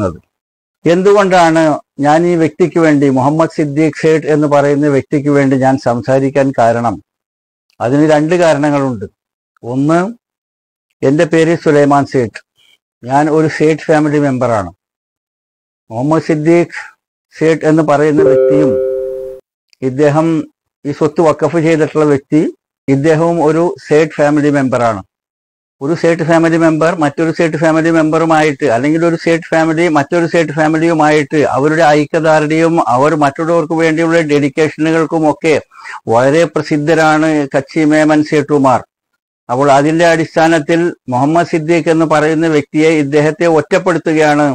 നടക്കുന്നത്. എന്തുകൊണ്ടാണ് ഞാൻ ഈ വ്യക്തിക്ക് വേണ്ടി, മുഹമ്മദ് സിദ്ദീഖ് ഷേഖ് എന്ന് പറയുന്ന വ്യക്തിക്ക് വേണ്ടി ഞാൻ സംസാരിക്കാൻ കാരണം? അതിന് രണ്ട് കാരണങ്ങളുണ്ട്. ഒന്ന്, എൻ്റെ പേര് സുലൈമാൻ സേഠ്, ഞാൻ ഒരു സേഠ് ഫാമിലി മെമ്പറാണ്. മുഹമ്മദ് സിദ്ദീഖ് ഷേഖ് എന്ന് പറയുന്ന വ്യക്തിയും ഇദ്ദേഹം ഈ സ്വത്ത് വഖഫ് ചെയ്തിട്ടുള്ള വ്യക്തി ഇദ്ദേഹവും ഒരു സേഠ് ഫാമിലി മെമ്പറാണ്. ഒരു സേഠ് ഫാമിലി മെമ്പർ മറ്റൊരു സേഠ് ഫാമിലി മെമ്പറുമായിട്ട്, അല്ലെങ്കിൽ ഒരു സേഠ് ഫാമിലി മറ്റൊരു സേഠ് ഫാമിലിയുമായിട്ട് അവരുടെ ഐക്യദാർഢ്യവും അവർ മറ്റുള്ളവർക്ക് വേണ്ടിയുള്ള ഡെഡിക്കേഷനുകൾക്കുമൊക്കെ വളരെ പ്രസിദ്ധരാണ് കച്ചി മേമൻ സേട്ടുമാർ. അപ്പോൾ അതിൻ്റെ അടിസ്ഥാനത്തിൽ മുഹമ്മദ് സിദ്ദീഖ് എന്ന് പറയുന്ന വ്യക്തിയെ, ഇദ്ദേഹത്തെ ഒറ്റപ്പെടുത്തുകയാണ്.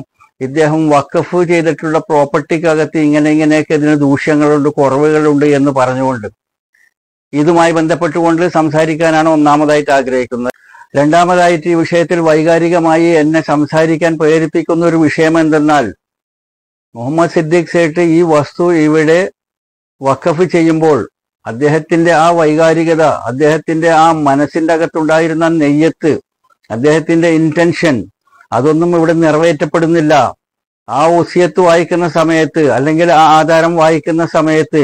ഇദ്ദേഹം വഖഫ് ചെയ്തിട്ടുള്ള പ്രോപ്പർട്ടിക്കകത്ത് ഇങ്ങനെയൊക്കെ ഇതിന് ദൂഷ്യങ്ങളുണ്ട്, കുറവുകളുണ്ട് എന്ന് പറഞ്ഞുകൊണ്ട് ഇതുമായി ബന്ധപ്പെട്ടുകൊണ്ട് സംസാരിക്കാനാണ് ഒന്നാമതായിട്ട് ആഗ്രഹിക്കുന്നത്. രണ്ടാമതായിട്ട്, ഈ വിഷയത്തിൽ വൈകാരികമായി എന്നെ സംസാരിക്കാൻ പ്രേരിപ്പിക്കുന്ന ഒരു വിഷയം എന്തെന്നാൽ, മുഹമ്മദ് സിദ്ദീഖ് സേട്ട് ഈ വസ്തു ഇവിടെ വഖഫ് ചെയ്യുമ്പോൾ അദ്ദേഹത്തിന്റെ ആ വൈകാരികത, അദ്ദേഹത്തിന്റെ ആ മനസ്സിൻ്റെ അകത്തുണ്ടായിരുന്ന നെയ്യത്ത്, അദ്ദേഹത്തിന്റെ ഇൻറ്റൻഷൻ, അതൊന്നും ഇവിടെ നിറവേറ്റപ്പെടുന്നില്ല. ആ വസിയത്ത് വായിക്കുന്ന സമയത്ത്, അല്ലെങ്കിൽ ആ ആധാരം വായിക്കുന്ന സമയത്ത്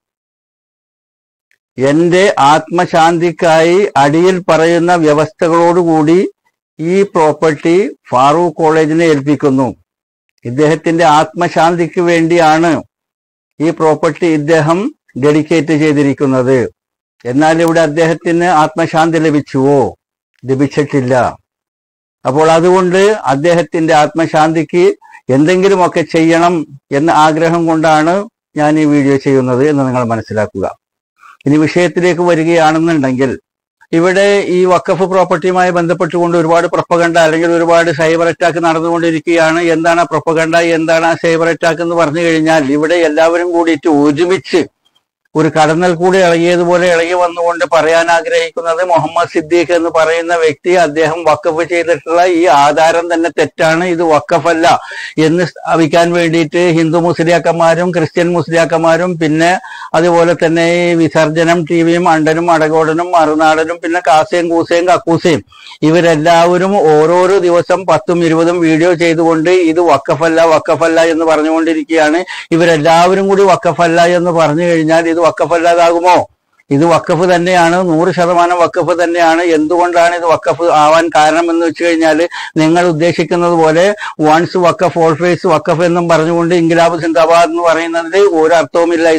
എൻ്റെ ആത്മശാന്തിക്കായി അടിയിൽ പറയുന്ന വ്യവസ്ഥകളോടുകൂടി ഈ പ്രോപ്പർട്ടി ഫാറൂഖ് കോളേജിനെ ഏൽപ്പിക്കുന്നു. ഇദ്ദേഹത്തിൻ്റെ ആത്മശാന്തിക്ക് വേണ്ടിയാണ് ഈ പ്രോപ്പർട്ടി ഇദ്ദേഹം ഡെഡിക്കേറ്റ് ചെയ്തിരിക്കുന്നത്. എന്നാൽ ഇവിടെ അദ്ദേഹത്തിന് ആത്മശാന്തി ലഭിച്ചുവോ? ലഭിച്ചിട്ടില്ല. അപ്പോൾ അതുകൊണ്ട് അദ്ദേഹത്തിൻ്റെ ആത്മശാന്തിക്ക് എന്തെങ്കിലുമൊക്കെ ചെയ്യണം എന്ന ആഗ്രഹം കൊണ്ടാണ് ഞാൻ ഈ വീഡിയോ ചെയ്യുന്നത് എന്ന് നിങ്ങൾ മനസ്സിലാക്കുക. ഇനി വിഷയത്തിലേക്ക് വരികയാണെന്നുണ്ടെങ്കിൽ, ഇവിടെ ഈ വഖഫ് പ്രോപ്പർട്ടിയുമായി ബന്ധപ്പെട്ടുകൊണ്ട് ഒരുപാട് പ്രൊപ്പഗണ്ട, അല്ലെങ്കിൽ ഒരുപാട് സൈബർ അറ്റാക്ക് നടന്നുകൊണ്ടിരിക്കുകയാണ്. എന്താണ് പ്രൊപ്പഗണ്ട, എന്താണ് ആ സൈബർ അറ്റാക്ക് എന്ന് പറഞ്ഞു കഴിഞ്ഞാൽ, ഇവിടെ എല്ലാവരും കൂടിയിട്ട് ഒരുമിച്ച് ഒരു കടന്നൽ കൂടി ഇളകിയതുപോലെ ഇളകി വന്നുകൊണ്ട് പറയാൻ ആഗ്രഹിക്കുന്നത്, മുഹമ്മദ് സിദ്ദീഖ് എന്ന് പറയുന്ന വ്യക്തി അദ്ദേഹം വഖഫ് ചെയ്തിട്ടുള്ള ഈ ആധാരം തന്നെ തെറ്റാണ്, ഇത് വഖഫല്ല എന്ന് സ്ഥാപിക്കാൻ വേണ്ടിയിട്ട് ഹിന്ദു മുസ്ലിയാക്കന്മാരും ക്രിസ്ത്യൻ മുസ്ലിയാക്കന്മാരും, പിന്നെ അതുപോലെ തന്നെ ഈ വിസർജനം ടിവിയും അണ്ടനും അടകോടനും മറുനാടനും, പിന്നെ കാസയും കൂസയും കക്കൂസയും, ഇവരെല്ലാവരും ഓരോരോ ദിവസം 10-20 വീഡിയോ ചെയ്തുകൊണ്ട് ഇത് വഖഫല്ല വഖഫല്ല എന്ന് പറഞ്ഞുകൊണ്ടിരിക്കുകയാണ്. ഇവരെല്ലാവരും കൂടി വഖഫല്ല എന്ന് പറഞ്ഞു കഴിഞ്ഞാൽ ഇത് വക്കഫല്ലാതാകുമോ? ഇത് വക്കഫ് തന്നെയാണ്, 100% വക്കഫ് തന്നെയാണ്. എന്തുകൊണ്ടാണ് ഇത് വക്കഫ് ആവാൻ കാരണം എന്ന് വെച്ച് കഴിഞ്ഞാൽ, നിങ്ങൾ ഉദ്ദേശിക്കുന്നത് പോലെ വൺസ് വക്കഫ് ഓൾവേസ് വക്കഫ് എന്നും പറഞ്ഞുകൊണ്ട് ഇൻഖിലാബ് സിന്ദാബാദ് എന്ന് പറയുന്നതിൽ ഒരർത്ഥവുമില്ല.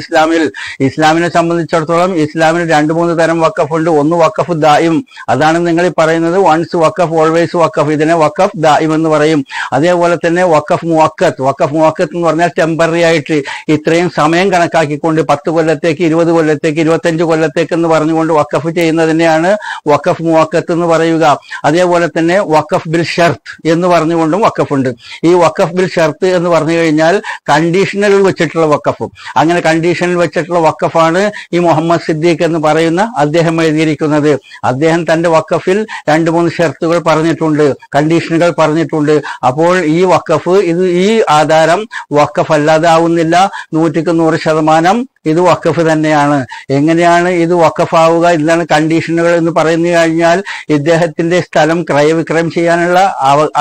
ഇസ്ലാമിനെ സംബന്ധിച്ചിടത്തോളം ഇസ്ലാമിന് 2-3 തരം വക്കഫുണ്ട്. ഒന്ന് വക്കഫ് ദായിം, അതാണ് നിങ്ങൾ പറയുന്നത് വൺസ് വക്കഫ് ഓൾവേസ് വക്കഫ്, ഇതിനെ വക്കഫ് ദായിം എന്ന് പറയും. അതേപോലെ തന്നെ വക്കഫ് മുഅക്കത്ത്, വക്കഫ് മുഅക്കത്ത് എന്ന് പറഞ്ഞാൽ ടെമ്പററി ആയിട്ട് ഇത്രയും സമയം കണക്കാക്കിക്കൊണ്ട് 10 കൊല്ലത്തേക്ക്, 20 കൊല്ലത്തേക്ക്, 25 കൊല്ലത്തേക്ക് എന്ന് പറഞ്ഞുകൊണ്ട് വഖഫ് ചെയ്യുന്നതിനെയാണ് വഖഫ് മുഅക്കത്ത് എന്ന് പറയുക. അതേപോലെ തന്നെ വഖഫ് ബിൽ ഷർത്ത് എന്ന് പറഞ്ഞുകൊണ്ടും വഖഫുണ്ട്. ഈ വഖഫ് ബിൽ ഷർത്ത് എന്ന് പറഞ്ഞു കഴിഞ്ഞാൽ കണ്ടീഷനിൽ വെച്ചിട്ടുള്ള വഖഫും, അങ്ങനെ കണ്ടീഷനിൽ വെച്ചിട്ടുള്ള വഖഫാണ് ഈ മുഹമ്മദ് സിദ്ദീഖ് എന്ന് പറയുന്ന അദ്ദേഹം എഴുതിയിരിക്കുന്നത്. അദ്ദേഹം തൻ്റെ വഖഫിൽ 2-3 ഷർത്തുകൾ പറഞ്ഞിട്ടുണ്ട്, കണ്ടീഷനുകൾ പറഞ്ഞിട്ടുണ്ട്. അപ്പോൾ ഈ വഖഫ്, ഇത് ഈ ആധാരം വഖഫ് അല്ലാതാവുന്നില്ല, 100% ഇത് വഖഫ് തന്നെയാണ്. എങ്ങനെയാണ് ഇത് വഖഫാവുക? ഇതാണ് കണ്ടീഷനുകൾ എന്ന് പറഞ്ഞു കഴിഞ്ഞാൽ, ഇദ്ദേഹത്തിന്റെ സ്ഥലം ക്രയവിക്രയം ചെയ്യാനുള്ള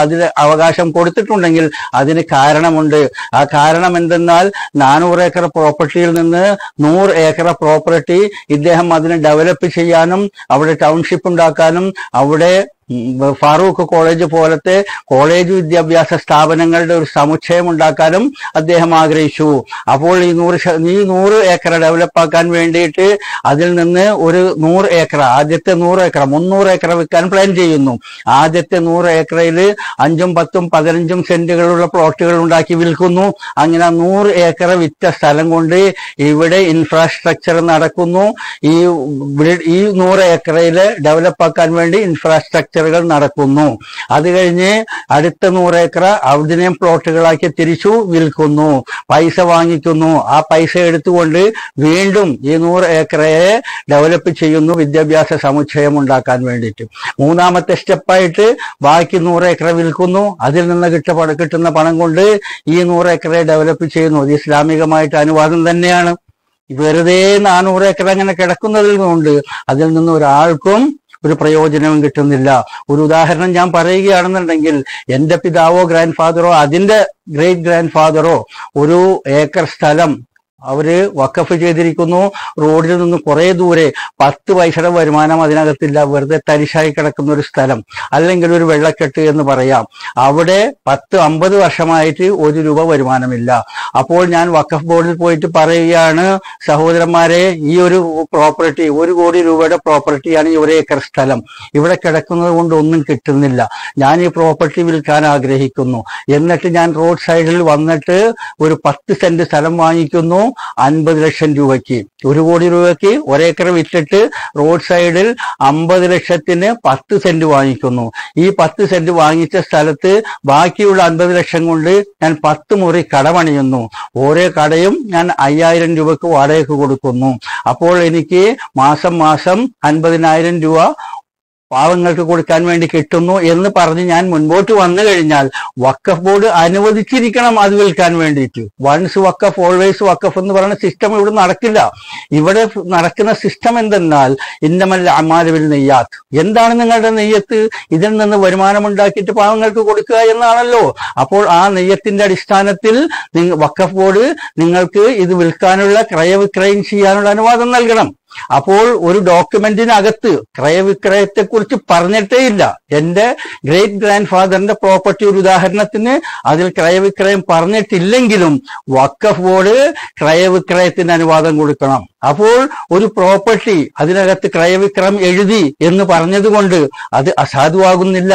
അതിന് അവകാശം കൊടുത്തിട്ടുണ്ടെങ്കിൽ അതിന് കാരണമുണ്ട്. ആ കാരണം എന്തെന്നാൽ, 400 ഏക്കർ പ്രോപ്പർട്ടിയിൽ നിന്ന് 100 ഏക്കർ പ്രോപ്പർട്ടി ഇദ്ദേഹം അതിനെ ഡെവലപ്പ് ചെയ്യാനും അവിടെ ടൗൺഷിപ്പ് ഉണ്ടാക്കാനും അവിടെ ഫാറൂഖ് കോളേജ് പോലത്തെ കോളേജ് വിദ്യാഭ്യാസ സ്ഥാപനങ്ങളുടെ ഒരു സമുച്ചയം ഉണ്ടാക്കാനും അദ്ദേഹം ആഗ്രഹിച്ചു. അപ്പോൾ ഈ 100 ഏക്കർ ഡെവലപ്പാക്കാൻ വേണ്ടിയിട്ട് അതിൽ നിന്ന് ഒരു 100 ഏക്കർ, ആദ്യത്തെ 100 ഏക്കർ 300 ഏക്കർ വിൽക്കാൻ പ്ലാൻ ചെയ്യുന്നു. ആദ്യത്തെ 100 ഏക്കറയിൽ 5-10-15 സെന്റുകളുള്ള പ്ലോട്ടുകൾ ഉണ്ടാക്കി വിൽക്കുന്നു. അങ്ങനെ 100 ഏക്കർ വിറ്റ സ്ഥലം കൊണ്ട് ഇവിടെ ഇൻഫ്രാസ്ട്രക്ചർ നടക്കുന്നു. ഈ 100 ഏക്കറയിൽ ഡെവലപ്പാക്കാൻ വേണ്ടി ഇൻഫ്രാസ്ട്രക്ചർ ചർച്ചകൾ നടക്കുന്നു അത് കഴിഞ്ഞ് അടുത്ത 100 ഏക്കർ അവിടെയും പ്ലോട്ടുകളാക്കി തിരിച്ചു വിൽക്കുന്നു പൈസ വാങ്ങിക്കുന്നു ആ പൈസ എടുത്തുകൊണ്ട് വീണ്ടും ഈ 100 ഏക്കറെ ഡെവലപ്പ് ചെയ്യുന്നു വിദ്യാഭ്യാസ സമുച്ചയം ഉണ്ടാക്കാൻ വേണ്ടിയിട്ട് മൂന്നാമത്തെ സ്റ്റെപ്പ് ആയിട്ട് ബാക്കി 100 ഏക്കർ വിൽക്കുന്നു അതിൽ നിന്ന് കിട്ടുന്ന പണം കൊണ്ട് ഈ 100 ഏക്കറെ ഡെവലപ്പ് ചെയ്യുന്നു ഇസ്ലാമികമായിട്ട് അനുവാദം തന്നെയാണ് വെറുതെ 400 ഏക്കർ അങ്ങനെ കിടക്കുന്നതിൽ കൊണ്ട് അതിൽ നിന്ന് ഒരാൾക്കും ഒരു പ്രയോജനവും കിട്ടുന്നില്ല ഒരു ഉദാഹരണം ഞാൻ പറയുകയാണെന്നുണ്ടെങ്കിൽ എൻ്റെ പിതാവോ ഗ്രാൻഡ് ഫാദറോ അതിൻ്റെ ഗ്രേറ്റ് ഗ്രാൻഡ് ഫാദറോ ഒരു ഏക്കർ സ്ഥലം അവര് വഖഫ് ചെയ്തിരിക്കുന്നു റോഡിൽ നിന്ന് കുറേ ദൂരെ 10 പൈസയുടെ വരുമാനം അതിനകത്തില്ല വെറുതെ തരിശായി കിടക്കുന്ന ഒരു സ്ഥലം അല്ലെങ്കിൽ ഒരു വെള്ളക്കെട്ട് എന്ന് പറയാം അവിടെ 10-50 വർഷമായിട്ട് 1 രൂപ വരുമാനമില്ല അപ്പോൾ ഞാൻ വഖഫ് ബോർഡിൽ പോയിട്ട് പറയുകയാണ് സഹോദരന്മാരെ ഈ ഒരു പ്രോപ്പർട്ടി 1 കോടി രൂപയുടെ പ്രോപ്പർട്ടിയാണ് ഈ 1 ഏക്കർ സ്ഥലം ഇവിടെ കിടക്കുന്നത് കൊണ്ട് ഒന്നും കിട്ടുന്നില്ല ഞാൻ ഈ പ്രോപ്പർട്ടി വിൽക്കാൻ ആഗ്രഹിക്കുന്നു എന്നിട്ട് ഞാൻ റോഡ് സൈഡിൽ വന്നിട്ട് ഒരു 10 സെന്റ് സ്ഥലം വാങ്ങിക്കുന്നു 50 ലക്ഷം രൂപയ്ക്ക് 1 കോടി രൂപയ്ക്ക് 1 ഏക്കർ വിറ്റിട്ട് റോഡ് സൈഡിൽ 50 ലക്ഷത്തിന് 10 സെന്റ് വാങ്ങിക്കുന്നു ഈ 10 സെന്റ് വാങ്ങിച്ച സ്ഥലത്ത് ബാക്കിയുള്ള 50 ലക്ഷം കൊണ്ട് ഞാൻ 10 മുറി കടമണിയുന്നു ഓരോ കടയും ഞാൻ 5000 രൂപയ്ക്ക് വാടകയ്ക്ക് കൊടുക്കുന്നു അപ്പോൾ എനിക്ക് മാസം മാസം 50000 രൂപ പാവങ്ങൾക്ക് കൊടുക്കാൻ വേണ്ടി കിട്ടുന്നു എന്ന് പറഞ്ഞ് ഞാൻ മുൻപോട്ട് വന്നു കഴിഞ്ഞാൽ വഖഫ് ബോർഡ് അനുവദിച്ചിരിക്കണം അത് വിൽക്കാൻ വേണ്ടിയിട്ട് വൺസ് വഖഫ് ഓൾവേസ് വഖഫ് എന്ന് പറയുന്ന സിസ്റ്റം ഇവിടെ നടക്കില്ല ഇവിടെ നടക്കുന്ന സിസ്റ്റം എന്തെന്നാൽ ഇന്നമൽ അഅ്മാലു ബിൽ നിയ്യാത്ത് എന്താണ് നിങ്ങളുടെ നിയ്യത്ത് ഇതിൽ നിന്ന് വരുമാനമുണ്ടാക്കിയിട്ട് പാവങ്ങൾക്ക് കൊടുക്കുക എന്നാണല്ലോ അപ്പോൾ ആ നിയ്യത്തിന്റെ അടിസ്ഥാനത്തിൽ വഖഫ് ബോർഡ് നിങ്ങൾക്ക് ഇത് വിൽക്കാനുള്ള ക്രയവിക്രയം ചെയ്യാനുള്ള അനുവാദം നൽകണം അപ്പോൾ ഒരു ഡോക്യുമെന്റിനകത്ത് ക്രയവിക്രയത്തെ കുറിച്ച് പറഞ്ഞിട്ടേ ഇല്ല എൻ്റെ ഗ്രേറ്റ് ഗ്രാൻഡ് ഫാദറിന്റെ പ്രോപ്പർട്ടി ഒരു ഉദാഹരണത്തിന് അതിൽ ക്രയവിക്രയം പറഞ്ഞിട്ടില്ലെങ്കിലും വഖഫ് ബോർഡ് ക്രയവിക്രയത്തിന് അനുവാദം കൊടുക്കണം അപ്പോൾ ഒരു പ്രോപ്പർട്ടി അതിനകത്ത് ക്രയവിക്രയം എഴുതി എന്ന് പറഞ്ഞതുകൊണ്ട് അത് അസാധുവാകുന്നില്ല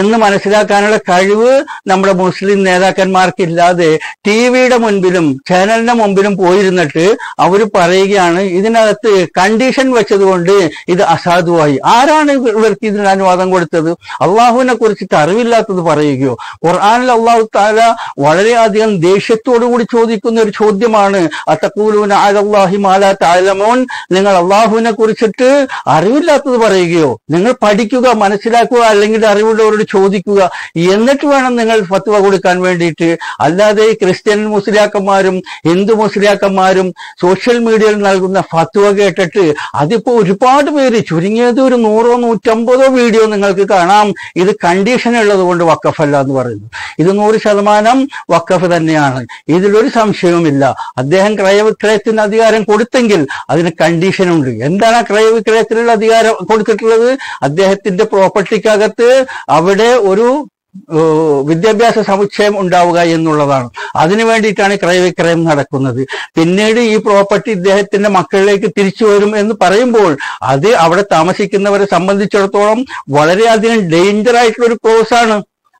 എന്ന് മനസ്സിലാക്കാനുള്ള കഴിവ് നമ്മുടെ മുസ്ലിം നേതാക്കന്മാർക്കില്ലാതെ ടി വിയുടെ മുൻപിലും ചാനലിന്റെ മുൻപിലും പോയിരുന്നിട്ട് അവർ പറയുകയാണ് ഇതിനകത്ത് കണ്ടീഷൻ വെച്ചതുകൊണ്ട് ഇത് അസാധുവായി ആരാണ് ഇവർക്ക് ഇതിന് അനുവാദം കൊടുത്തത് അള്ളാഹുവിനെ കുറിച്ചിട്ട് അറിവില്ലാത്തത് പറയുകയോ ഖുർആനിൽ അള്ളാഹു തആല വളരെയധികം ദേഷ്യത്തോടുകൂടി ചോദിക്കുന്ന ഒരു ചോദ്യമാണ് അത്തഖൂലൂന അലല്ലാഹി മാ ലാ തഅലമൂൻ നിങ്ങൾ അള്ളാഹുവിനെ കുറിച്ചിട്ട് അറിവില്ലാത്തത് പറയുകയോ നിങ്ങൾ പഠിക്കുക മനസ്സിലാക്കുക അല്ലെങ്കിൽ അറിവുള്ളവരോട് ചോദിക്കുക എന്നിട്ട് വേണം നിങ്ങൾ ഫത്വ കൊടുക്കാൻ വേണ്ടിയിട്ട് അല്ലാതെ ക്രിസ്ത്യൻ മുസ്ലിയാക്കന്മാരും ഹിന്ദു മുസ്ലിയാക്കന്മാരും സോഷ്യൽ മീഡിയയിൽ നൽകുന്ന ഫത്വ കേട്ടിട്ട് അതിപ്പോ ഒരുപാട് പേര് ചുരുങ്ങിയത് ഒരു 100-150 വീഡിയോ നിങ്ങൾക്ക് കാണാം ഇത് കണ്ടീഷൻ ഉള്ളത് കൊണ്ട് വഖഫല്ല എന്ന് പറയുന്നു ഇത് 100% വഖഫ് തന്നെയാണ് ഇതിലൊരു സംശയവുമില്ല അദ്ദേഹം ക്രയവിക്രയത്തിന് അധികാരം കൊടുത്തെങ്കിൽ അതിന് കണ്ടീഷനുണ്ട് എന്താണ് ആ ക്രയവിക്രയത്തിനുള്ള അധികാരം കൊടുത്തിട്ടുള്ളത് അദ്ദേഹത്തിന്റെ പ്രോപ്പർട്ടിക്കകത്ത് അവിടെ ഒരു വിദ്യാഭ്യാസ സമുച്ചയം ഉണ്ടാവുക എന്നുള്ളതാണ് അതിനു വേണ്ടിയിട്ടാണ് ക്രയവിക്രയം നടക്കുന്നത് പിന്നീട് ഈ പ്രോപ്പർട്ടി ഇദ്ദേഹത്തിന്റെ മക്കളിലേക്ക് തിരിച്ചു വരും എന്ന് പറയുമ്പോൾ അത് അവിടെ താമസിക്കുന്നവരെ സംബന്ധിച്ചിടത്തോളം വളരെയധികം ഡേഞ്ചർ ആയിട്ടുള്ള ഒരു കോസാണ്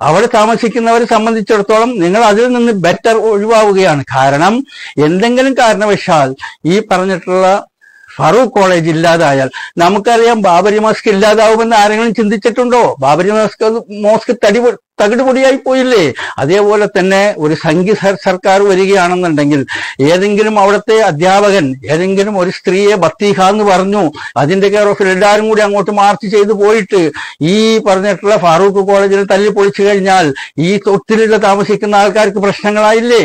അവിടെ താമസിക്കുന്നവരെ സംബന്ധിച്ചിടത്തോളം നിങ്ങൾ അതിൽ നിന്ന് ബെറ്റർ ഒഴിവാവുകയാണ് കാരണം എന്തെങ്കിലും കാരണവശാൽ ഈ പറഞ്ഞിട്ടുള്ള ഫാറൂഖ് കോളേജ് ഇല്ലാതായാൽ നമുക്കറിയാം ബാബരി മോസ്ക് ഇല്ലാതാവുമെന്ന് ആരെങ്കിലും ചിന്തിച്ചിട്ടുണ്ടോ ബാബരി മോസ്ക് തകിടുപൊടിയായി പോയില്ലേ അതേപോലെ തന്നെ ഒരു സംഘി സർക്കാർ വരികയാണെന്നുണ്ടെങ്കിൽ ഏതെങ്കിലും അവിടുത്തെ അധ്യാപകൻ ഏതെങ്കിലും ഒരു സ്ത്രീയെ ബത്തീഹ എന്ന് പറഞ്ഞു അതിന്റെ കെയർ ഓഫിൽ എല്ലാവരും കൂടി അങ്ങോട്ട് മാർച്ച് ചെയ്ത് പോയിട്ട് ഈ പറഞ്ഞിട്ടുള്ള ഫാറൂഖ് കോളേജിൽ തല്ലി പൊളിച്ചു കഴിഞ്ഞാൽ ഈ തൊട്ടിലുള്ള താമസിക്കുന്ന ആൾക്കാർക്ക് പ്രശ്നങ്ങളായില്ലേ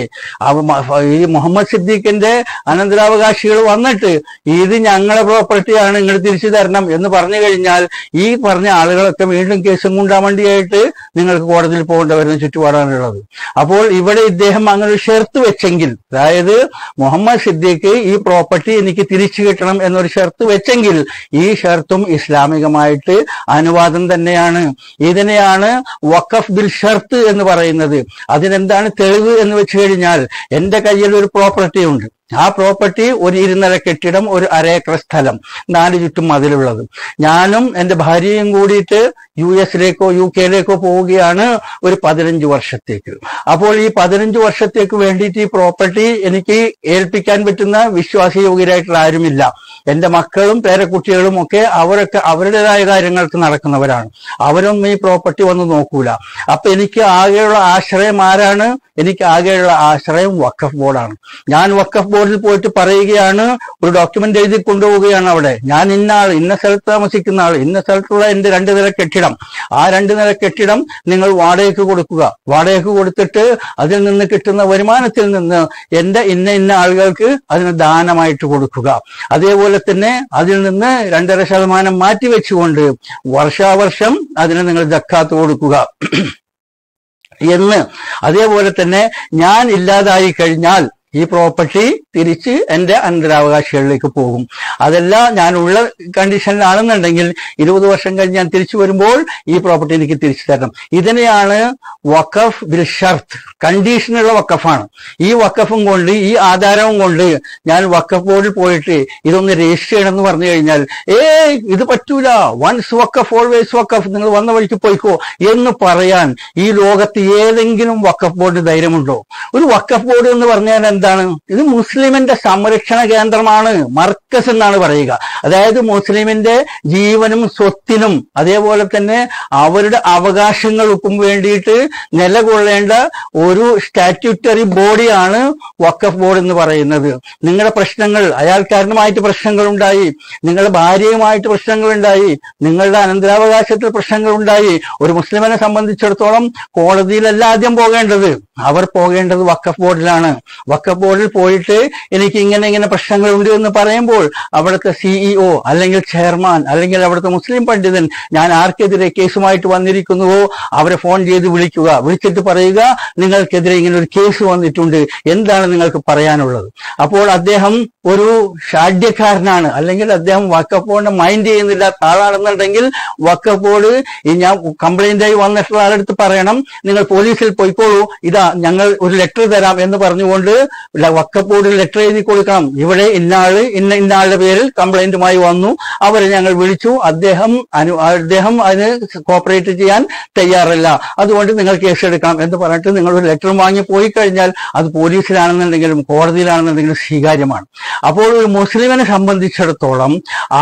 ഈ മുഹമ്മദ് സിദ്ദീഖിന്റെ അനന്തരാവകാശികൾ വന്നിട്ട് ഇത് ഞങ്ങളുടെ പ്രോപ്പർട്ടിയാണ് നിങ്ങൾ തിരിച്ചു തരണം എന്ന് പറഞ്ഞു കഴിഞ്ഞാൽ ഈ പറഞ്ഞ ആളുകളൊക്കെ വീണ്ടും കേസും കൊണ്ടാൻ വേണ്ടിയായിട്ട് നിങ്ങൾക്ക് കോടതിയിൽ പോകേണ്ടവരുന്ന ചുറ്റുപാടാണുള്ളത് അപ്പോൾ ഇവിടെ ഇദ്ദേഹം അങ്ങനെ ഒരു ഷെർത്ത് വെച്ചെങ്കിൽ അതായത് മുഹമ്മദ് സിദ്ദീഖ് ഈ പ്രോപ്പർട്ടി എനിക്ക് തിരിച്ചു കിട്ടണം എന്നൊരു ഷെർത്ത് വെച്ചെങ്കിൽ ഈ ഷെർത്തും ഇസ്ലാമികമായിട്ട് അനുവാദം തന്നെയാണ് ഇതിനെയാണ് വഖഫ് ബിൽ ഷെർത്ത് എന്ന് പറയുന്നത് അതിനെന്താണ് തെളിവ് എന്ന് വെച്ച് കഴിഞ്ഞാൽ എൻ്റെ കയ്യിൽ ഒരു പ്രോപ്പർട്ടി ഉണ്ട് ആ പ്രോപ്പർട്ടി ഒരു 2.5 കെട്ടിടം ഒരു അരേക്കർ സ്ഥലം നാല് ചുറ്റും മതിലുള്ളത്. ഞാനും എൻ്റെ ഭാര്യയും കൂടിയിട്ട് യുഎസിലേക്കോ യുകെയിലേക്കോ പോവുകയാണ് ഒരു 15 വർഷത്തേക്ക്. അപ്പോൾ ഈ 15 വർഷത്തേക്ക് വേണ്ടിയിട്ട് ഈ പ്രോപ്പർട്ടി എനിക്ക് ഏൽപ്പിക്കാൻ പറ്റുന്ന വിശ്വാസയോഗ്യരായിട്ടുള്ള ആരുമില്ല. എൻ്റെ മക്കളും പേരക്കുട്ടികളും ഒക്കെ അവരുടേതായ കാര്യങ്ങൾക്ക് നടക്കുന്നവരാണ്. അവരൊന്നും ഈ പ്രോപ്പർട്ടി വന്ന് നോക്കൂല. അപ്പോൾ എനിക്ക് ആകെയുള്ള ആശ്രയം ആരാണ്? എനിക്ക് ആകെയുള്ള ആശ്രയം വഖഫ് ബോർഡാണ്. ഞാൻ വഖഫ് ബോർഡിൽ പോയിട്ട് പറയുകയാണ്, ഒരു ഡോക്യുമെന്റ് എഴുതി കൊണ്ടുപോവുകയാണ് അവിടെ, ഞാൻ ഇന്ന സ്ഥലത്ത് താമസിക്കുന്ന ആൾ, ഇന്ന സ്ഥലത്തുള്ള എൻ്റെ 2 നില കെട്ടിടം, ആ 2 നില കെട്ടിടം നിങ്ങൾ വാടകയ്ക്ക് കൊടുക്കുക. വാടകയ്ക്ക് കൊടുത്തിട്ട് അതിൽ നിന്ന് കിട്ടുന്ന വരുമാനത്തിൽ നിന്ന് എൻ്റെ ഇന്ന ഇന്ന ആളുകൾക്ക് അതിന് ദാനമായിട്ട് കൊടുക്കുക. അതേപോലെ തന്നെ അതിൽ നിന്ന് 2.5% മാറ്റിവെച്ചുകൊണ്ട് വർഷാവർഷം അതിന് നിങ്ങൾ സക്കാത്ത് കൊടുക്കുക എന്ന്. അതേപോലെ തന്നെ ഞാൻ ഇല്ലാതായി കഴിഞ്ഞാൽ ഈ പ്രോപ്പർട്ടി തിരിച്ച് എൻ്റെ അനന്തരാവകാശികളിലേക്ക് പോകും. അതല്ല ഞാനുള്ള കണ്ടീഷനിലാണെന്നുണ്ടെങ്കിൽ 20 വർഷം കഴിഞ്ഞ് ഞാൻ തിരിച്ചു വരുമ്പോൾ ഈ പ്രോപ്പർട്ടി എനിക്ക് തിരിച്ചു തരണം. ഇതിനെയാണ് വഖഫ് ബിൽ ഷർത്ത്, കണ്ടീഷനുള്ള വഖഫാണ്. ഈ വഖഫും കൊണ്ട് ഈ ആധാരവും കൊണ്ട് ഞാൻ വഖഫ് ബോർഡിൽ പോയിട്ട് ഇതൊന്ന് രജിസ്റ്റർ ചെയ്യണം എന്ന് പറഞ്ഞു കഴിഞ്ഞാൽ ഇത് പറ്റൂല, വൺസ് വഖഫ് ഓൾവേസ് വഖഫ്, നിങ്ങൾ വന്ന വഴിക്ക് പോയിക്കോ എന്ന് പറയാൻ ഈ ലോകത്ത് ഏതെങ്കിലും വഖഫ് ബോർഡിന് ധൈര്യമുണ്ടോ? ഒരു വഖഫ് ബോർഡ് എന്ന് പറഞ്ഞാൽ എന്താണ്? ഇത് മുസ്ലിമിന്റെ സംരക്ഷണ കേന്ദ്രമാണ്, മർക്കസ് എന്നാണ് പറയുക. അതായത് മുസ്ലിമിന്റെ ജീവനും സ്വത്തിനും അതേപോലെ തന്നെ അവരുടെ അവകാശങ്ങൾക്കും വേണ്ടിയിട്ട് നിലകൊള്ളേണ്ട ഒരു സ്റ്റാറ്റ്യൂട്ടറി ബോഡിയാണ് വഖഫ് ബോർഡ് എന്ന് പറയുന്നത്. നിങ്ങളുടെ പ്രശ്നങ്ങൾ, അയാൾക്കാരനുമായിട്ട് പ്രശ്നങ്ങൾ ഉണ്ടായി, നിങ്ങളുടെ ഭാര്യയുമായിട്ട് പ്രശ്നങ്ങൾ ഉണ്ടായി, നിങ്ങളുടെ അനന്തരാവകാശത്തിൽ പ്രശ്നങ്ങൾ ഉണ്ടായി, ഒരു മുസ്ലിമിനെ സംബന്ധിച്ചിടത്തോളം കോടതിയിലല്ല ആദ്യം പോകേണ്ടത്, അവർ പോകേണ്ടത് വഖഫ് ബോർഡിലാണ്. വഖഫ് ബോർഡിൽ പോയിട്ട് എനിക്ക് ഇങ്ങനെ പ്രശ്നങ്ങളുണ്ട് എന്ന് പറയുമ്പോൾ അവിടുത്തെ സിഇഒ അല്ലെങ്കിൽ ചെയർമാൻ അല്ലെങ്കിൽ അവിടുത്തെ മുസ്ലിം പണ്ഡിതൻ ഞാൻ ആർക്കെതിരെ കേസുമായിട്ട് വന്നിരിക്കുന്നുവോ അവരെ ഫോൺ ചെയ്ത് വിളിക്കുക. വിളിച്ചിട്ട് പറയുക, നിങ്ങൾക്കെതിരെ ഇങ്ങനെ ഒരു കേസ് വന്നിട്ടുണ്ട്, എന്താണ് നിങ്ങൾക്ക് പറയാനുള്ളത്? അപ്പോൾ അദ്ദേഹം ഒരു ഷാഢ്യക്കാരനാണ് അല്ലെങ്കിൽ അദ്ദേഹം വഖഫ് ബോർഡിനെ മൈൻഡ് ചെയ്യുന്നില്ല ആളാണെന്നുണ്ടെങ്കിൽ വഖഫ് ബോർഡ് ഞാൻ കംപ്ലൈന്റ് ആയി വന്നിട്ടുള്ള ആളെടുത്ത് പറയണം, നിങ്ങൾ പോലീസിൽ പോയിക്കോളൂ, ഇതാ ഞങ്ങൾ ഒരു ലെറ്റർ തരാം എന്ന് പറഞ്ഞുകൊണ്ട് വഖഫ് ബോർഡിൽ ലെറ്റർ എഴുതി കൊടുക്കണം. ഇവിടെ ഇന്ന ആളുടെ പേരിൽ കംപ്ലൈന്റുമായി വന്നു, അവരെ ഞങ്ങൾ വിളിച്ചു, അദ്ദേഹം അതിന് കോപ്പറേറ്റ് ചെയ്യാൻ തയ്യാറല്ല, അതുകൊണ്ട് നിങ്ങൾ കേസെടുക്കണം എന്ന് പറഞ്ഞിട്ട് നിങ്ങൾ ഒരു ലെറ്റർ വാങ്ങി പോയി കഴിഞ്ഞാൽ അത് പോലീസിലാണെന്നുണ്ടെങ്കിലും കോടതിയിലാണെന്നുണ്ടെങ്കിലും സ്വീകാര്യമാണ്. അപ്പോൾ ഒരു മുസ്ലിമിനെ സംബന്ധിച്ചിടത്തോളം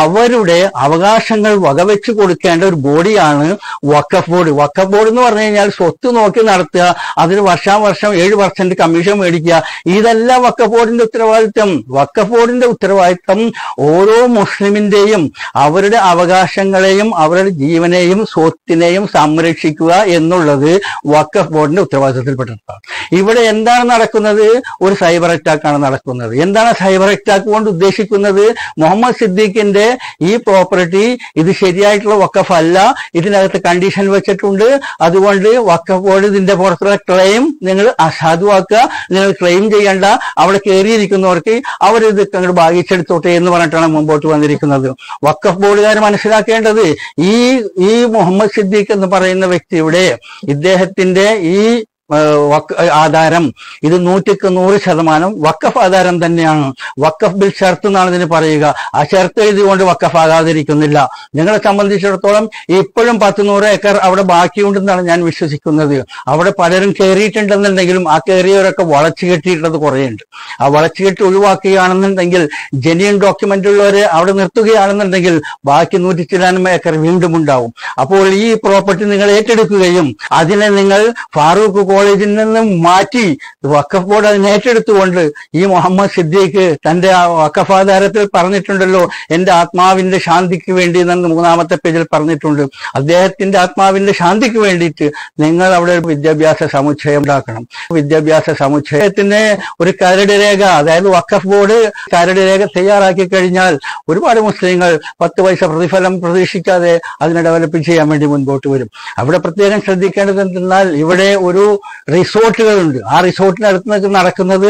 അവരുടെ അവകാശങ്ങൾ വകവെച്ച് കൊടുക്കേണ്ട ഒരു ബോഡിയാണ് വഖഫ് ബോർഡ്. വഖഫ് ബോർഡ് എന്ന് പറഞ്ഞു കഴിഞ്ഞാൽ സ്വത്ത് നോക്കി നടത്തുക, അതിന് വർഷാവർഷം 7% കമ്മീഷൻ മേടിക്കുക, ഇതല്ല വഖഫ് ബോർഡിന്റെ ഉത്തരവാദിത്വം. വഖഫ് ബോർഡിന്റെ ഉത്തരവാദിത്വം ഓരോ മുസ്ലിമിന്റെയും അവരുടെ അവകാശങ്ങളെയും അവരുടെ ജീവനെയും സ്വത്തിനെയും സംരക്ഷിക്കുക എന്നുള്ളത് വഖഫ് ബോർഡിന്റെ ഉത്തരവാദിത്വത്തിൽപ്പെട്ടതാണ്. ഇവിടെ എന്താണ് നടക്കുന്നത്? ഒരു സൈബർ അറ്റാക്കാണ് നടക്കുന്നത്. എന്താണ് സൈബർ അറ്റാക്ക് കൊണ്ട് ഉദ്ദേശിക്കുന്നത്? മുഹമ്മദ് സിദ്ദീഖിന്റെ ഈ പ്രോപ്പർട്ടി ഇത് ശരിയായിട്ടുള്ള വഖഫ് അല്ല, ഇതിനകത്ത് കണ്ടീഷൻ വെച്ചിട്ടുണ്ട്, അതുകൊണ്ട് വഖഫ് ബോർഡ് ഇതിന്റെ പുറത്തുള്ള ക്ലെയിം നിങ്ങൾ അസാധുവാക്കുക, നിങ്ങൾ ക്ലെയിം ചെയ്യേണ്ട, അവിടെ കയറിയിരിക്കുന്നവർക്ക് അവരിത് അങ്ങോട്ട് ഭാഗിച്ചെടുത്തോട്ടെ എന്ന് പറഞ്ഞിട്ടാണ് മുമ്പോട്ട് വന്നിരിക്കുന്നത്. വഖഫ് ബോർഡുകാർ മനസ്സിലാക്കേണ്ടത് ഈ മുഹമ്മദ് സിദ്ദീഖ് എന്ന് പറയുന്ന വ്യക്തിയുടെ ഇദ്ദേഹത്തിന്റെ ഈ ആധാരം ഇത് 100% വഖഫ് ആധാരം തന്നെയാണ്. വഖഫ് ബിൽ ഷർത്ത് എന്നാണ് ഇതിന് പറയുക. ആ ഷർത്ത് എഴുതികൊണ്ട് വഖഫ് ആകാതിരിക്കുന്നില്ല. നിങ്ങളെ സംബന്ധിച്ചിടത്തോളം ഇപ്പോഴും 10-100 ഏക്കർ അവിടെ ബാക്കിയുണ്ടെന്നാണ് ഞാൻ വിശ്വസിക്കുന്നത്. അവിടെ പലരും കയറിയിട്ടുണ്ടെന്നുണ്ടെങ്കിലും ആ കയറിയവരൊക്കെ വളച്ചു കെട്ടിയിട്ടുള്ളത് കുറേയുണ്ട്. ആ വളച്ചു കെട്ടി ഒഴിവാക്കുകയാണെന്നുണ്ടെങ്കിൽ, ജെന്യുൻ ഡോക്യുമെന്റ് ഉള്ളവരെ അവിടെ നിർത്തുകയാണെന്നുണ്ടെങ്കിൽ ബാക്കി 100 ഏക്കർ വീണ്ടും ഉണ്ടാവും. അപ്പോൾ ഈ പ്രോപ്പർട്ടി നിങ്ങൾ ഏറ്റെടുക്കുകയും അതിനെ നിങ്ങൾ ഫാറൂഖ് കോളേജിൽ നിന്നും മാറ്റി വഖഫ് ബോർഡ് അതിനെ ഏറ്റെടുത്തുകൊണ്ട് ഈ മുഹമ്മദ് സിദ്ദീഖ് തൻ്റെ ആ വഖഫ് ആധാരത്തിൽ പറഞ്ഞിട്ടുണ്ടല്ലോ, എൻ്റെ ആത്മാവിൻ്റെ ശാന്തിക്ക് വേണ്ടി എന്ന് 3ാമത്തെ പേജിൽ പറഞ്ഞിട്ടുണ്ട്. അദ്ദേഹത്തിൻ്റെ ആത്മാവിൻ്റെ ശാന്തിക്ക് വേണ്ടിയിട്ട് നിങ്ങൾ അവിടെ ഒരു വിദ്യാഭ്യാസ സമുച്ചയം ഉണ്ടാക്കണം. വിദ്യാഭ്യാസ സമുച്ചയത്തിന് ഒരു കരട് രേഖ, അതായത് വഖഫ് ബോർഡ് കരട് രേഖ തയ്യാറാക്കി കഴിഞ്ഞാൽ ഒരുപാട് മുസ്ലിങ്ങൾ 10 പൈസ പ്രതിഫലം പ്രതീക്ഷിക്കാതെ അതിനെ ഡെവലപ്പ് ചെയ്യാൻ വേണ്ടി മുൻപോട്ട് വരും. അവിടെ പ്രത്യേകം ശ്രദ്ധിക്കേണ്ടത് എന്തെന്നാൽ ഇവിടെ ഒരു റിസോർട്ടുകളുണ്ട് ആ റിസോർട്ടിനടുത്ത് നടക്കുന്നത്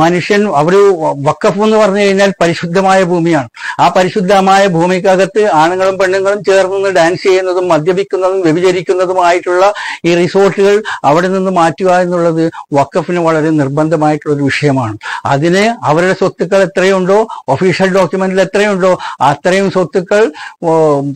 മനുഷ്യൻ അവിടെ വഖഫ് എന്ന് പറഞ്ഞു കഴിഞ്ഞാൽ പരിശുദ്ധമായ ഭൂമിയാണ് ആ പരിശുദ്ധമായ ഭൂമിക്കകത്ത് ആണുങ്ങളും പെണ്ണുങ്ങളും ചേർന്ന് ഡാൻസ് ചെയ്യുന്നതും മദ്യപിക്കുന്നതും വ്യഭിചരിക്കുന്നതുമായിട്ടുള്ള ഈ റിസോർട്ടുകൾ അവിടെ നിന്ന് മാറ്റുക എന്നുള്ളത് വഖഫിന് വളരെ നിർബന്ധമായിട്ടുള്ള ഒരു വിഷയമാണ് അതിനെ അവരുടെ സ്വത്തുക്കൾ എത്രയുണ്ടോ ഒഫീഷ്യൽ ഡോക്യുമെന്റിൽ എത്രയുണ്ടോ അത്രയും സ്വത്തുക്കൾ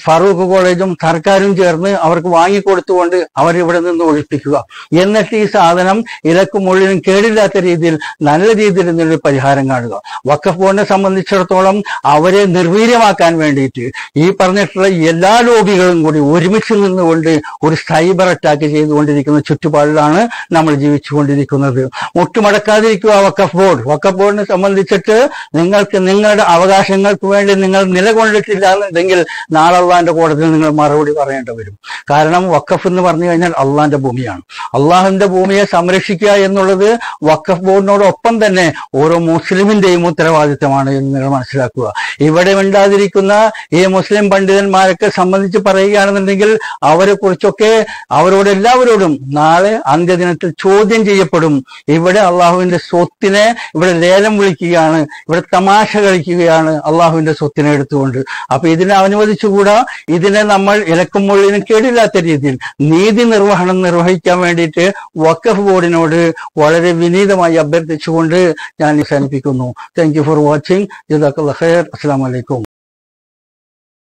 ഫാറൂഖ് കോളേജും സർക്കാരും ചേർന്ന് അവർക്ക് വാങ്ങിക്കൊടുത്തുകൊണ്ട് അവരിവിടെ നിന്ന് ഒഴിപ്പിക്കുക എന്നിട്ട് ഈ സാധനം ഇലക്കും മുള്ളിനും കേടില്ലാത്ത രീതിയിൽ നല്ല രീതിയിൽ ഇതിനൊരു പരിഹാരം കാണുക വഖഫ് ബോർഡിനെ സംബന്ധിച്ചിടത്തോളം അവരെ നിർവീര്യമാക്കാൻ വേണ്ടിയിട്ട് ഈ പറഞ്ഞിട്ടുള്ള എല്ലാ ലോബികളും കൂടി ഒരുമിച്ച് നിന്നുകൊണ്ട് ഒരു സൈബർ അറ്റാക്ക് ചെയ്തുകൊണ്ടിരിക്കുന്ന ചുറ്റുപാടിലാണ് നമ്മൾ ജീവിച്ചുകൊണ്ടിരിക്കുന്നത് മുട്ടുമടക്കാതിരിക്കുക വഖഫ് ബോർഡിനെ സംബന്ധിച്ചിട്ട് നിങ്ങൾക്ക് നിങ്ങളുടെ അവകാശങ്ങൾക്ക് വേണ്ടി നിങ്ങൾ നിലകൊണ്ടിട്ടില്ല എന്നുണ്ടെങ്കിൽ നാളെ അള്ളാന്റെ കോടതിയിൽ നിങ്ങൾ മറുപടി പറയേണ്ടി വരും കാരണം വഖഫ് എന്ന് പറഞ്ഞു കഴിഞ്ഞാൽ അള്ളാന്റെ ഭൂമിയാണ് അള്ളാഹുവിന്റെ ഭൂമിയെ സംരക്ഷിക്കുക എന്നുള്ളത് വഖഫ് ബോർഡിനോടൊപ്പം തന്നെ ഓരോ മുസ്ലിമിന്റെയും ഉത്തരവാദിത്തമാണ് എന്ന് നിങ്ങൾ മനസ്സിലാക്കുക ഇവിടെ ഉണ്ടാതിരിക്കുന്ന ഈ മുസ്ലിം പണ്ഡിതന്മാരൊക്കെ സംബന്ധിച്ച് പറയുകയാണെന്നുണ്ടെങ്കിൽ അവരെ കുറിച്ചൊക്കെ അവരോട് എല്ലാവരോടും നാളെ അന്ത്യദിനത്തിൽ ചോദ്യം ചെയ്യപ്പെടും ഇവിടെ അള്ളാഹുവിന്റെ സ്വത്തിനെ ഇവിടെ ലേലം വിളിക്കുകയാണ് ഇവിടെ തമാശ കളിക്കുകയാണ് അള്ളാഹുവിന്റെ സ്വത്തിനെ എടുത്തുകൊണ്ട് അപ്പൊ ഇതിനെ അനുവദിച്ചുകൂടാ ഇതിനെ നമ്മൾ ഇലക്കും മുള്ളിനും കേടില്ലാത്ത രീതിയിൽ നീതി നിർവഹണം നിർവഹിക്കാൻ വേണ്ടിയിട്ട് വഖഫ് ബോർഡിനോട് വളരെ വിനീതമായി അഭ്യർത്ഥിച്ചുകൊണ്ട് ഞാൻ അവസാനിപ്പിക്കുന്നു താങ്ക് യു ഫോർ വാച്ചിങ് ജസാക്കല്ലാഹ് ഖൈർ അസ്സലാമു അലൈക്കും